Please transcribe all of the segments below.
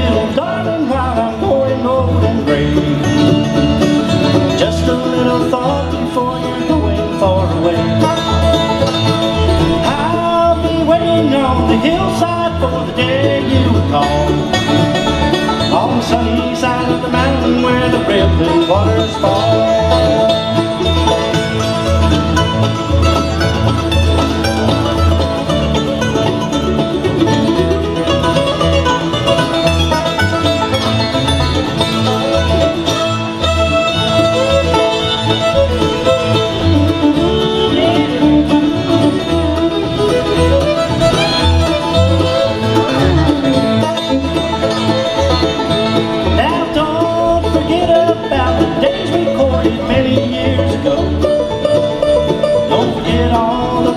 little darling, how I'm going old and gray. Just a little thought before you're going far away. I'll be waiting on the hillside for the day you would call, on the sunny side of the mountain where the rippling waters fall.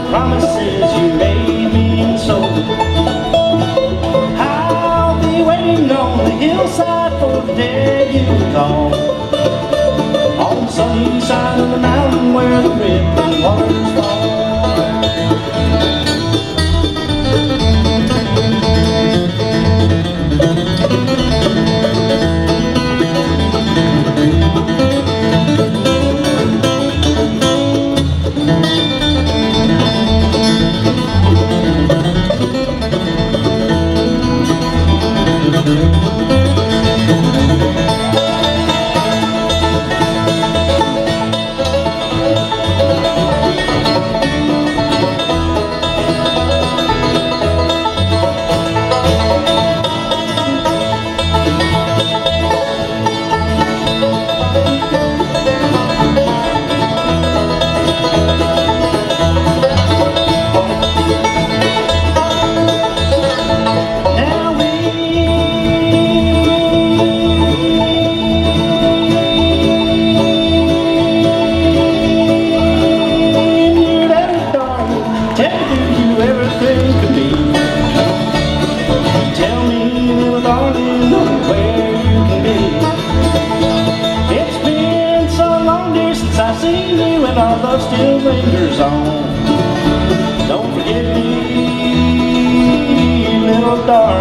Promises you made me and so I'll be waiting on the hillside for the day you call, on the sunny side of the mountain where the rippling waters fall. Our love still lingers on. Don't forget me, little darling.